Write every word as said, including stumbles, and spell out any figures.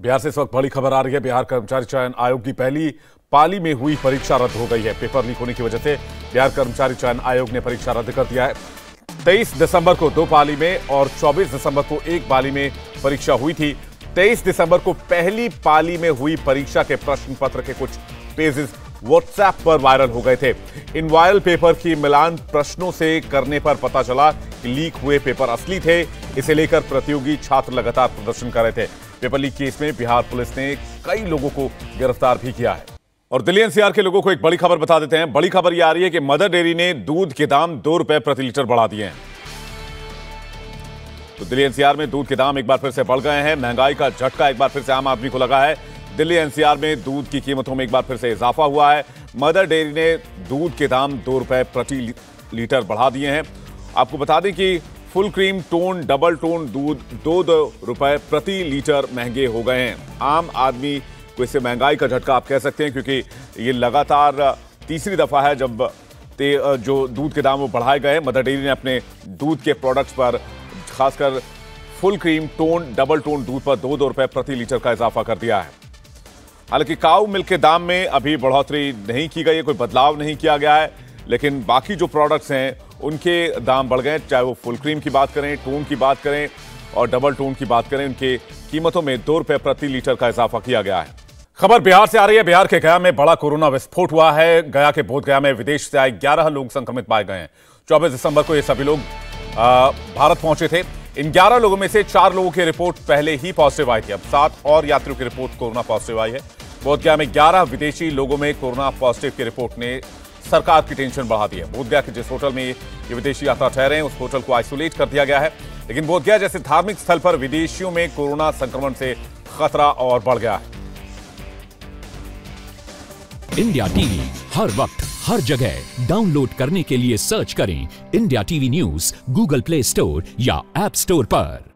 बिहार से इस वक्त बड़ी खबर आ रही है। बिहार कर्मचारी चयन आयोग की पहली पाली में हुई परीक्षा रद्द हो गई है। पेपर लीक होने की वजह से बिहार कर्मचारी चयन आयोग ने परीक्षा रद्द कर दिया है। तेईस दिसंबर को दो पाली में और चौबीस दिसंबर को एक पाली में परीक्षा हुई थी। तेईस दिसंबर को पहली पाली में हुई परीक्षा के प्रश्न पत्र के कुछ पेजेस व्हाट्सएप पर वायरल हो गए थे। इन वायरल पेपर की मिलान प्रश्नों से करने पर पता चला कि लीक हुए पेपर असली थे। इसे लेकर प्रतियोगी छात्र लगातार प्रदर्शन कर रहे थे। पेपर लीक केस में बिहार पुलिस ने कई लोगों को गिरफ्तार भी किया है। और दिल्ली एनसीआर के लोगों को एक बड़ी खबर बता देते हैं। बड़ी खबर यह आ रही है कि मदर डेयरी ने दूध के दाम दो रुपए प्रति लीटर बढ़ा दिए हैं। तो दिल्ली एनसीआर में दूध के दाम एक बार फिर से बढ़ गए हैं। महंगाई का झटका एक बार फिर से आम आदमी को लगा है। दिल्ली एनसीआर में दूध की कीमतों में एक बार फिर से इजाफा हुआ है। मदर डेयरी ने दूध के दाम दो रुपए प्रति लीटर बढ़ा दिए हैं। आपको बता दें कि full cream, tone, double tone दूध दो दो रुपए प्रति लीटर महंगे हो गए हैं। आम आदमी को इससे महंगाई का झटका आप कह सकते हैं, क्योंकि ये लगातार तीसरी दफ़ा है जब ते जो दूध के दाम वो बढ़ाए गए हैं। मदर डेयरी ने अपने दूध के प्रोडक्ट्स पर, खासकर full cream, tone, double tone दूध पर दो दो रुपए प्रति लीटर का इजाफा कर दिया है। हालांकि काऊ मिल्क के दाम में अभी बढ़ोतरी नहीं की गई है, कोई बदलाव नहीं किया गया है, लेकिन बाकी जो प्रोडक्ट्स हैं उनके दाम बढ़ गए। चाहे वो फुल क्रीम की बात करें, टोन की बात करें और डबल टोन की बात करें, उनके कीमतों में दो रुपये प्रति लीटर का इजाफा किया गया है। खबर बिहार से आ रही है। बिहार के गया में बड़ा कोरोना विस्फोट हुआ है। गया के बोधगया में विदेश से आए ग्यारह लोग संक्रमित पाए गए हैं। चौबीस दिसंबर को ये सभी लोग भारत पहुंचे थे। इन ग्यारह लोगों में से चार लोगों की रिपोर्ट पहले ही पॉजिटिव आई थी। अब सात और यात्रियों की रिपोर्ट कोरोना पॉजिटिव आई है। बोधगया में ग्यारह विदेशी लोगों में कोरोना पॉजिटिव की रिपोर्ट ने सरकार की टेंशन बढ़ा दी है। बोधगया के जिस होटल में ये विदेशी यात्रा ठहरे हैं उस होटल को आइसोलेट कर दिया गया है। लेकिन बोधगया जैसे धार्मिक स्थल पर विदेशियों में कोरोना संक्रमण से खतरा और बढ़ गया है। इंडिया टीवी हर वक्त हर जगह डाउनलोड करने के लिए सर्च करें India TV news Google play store या ऐप स्टोर पर।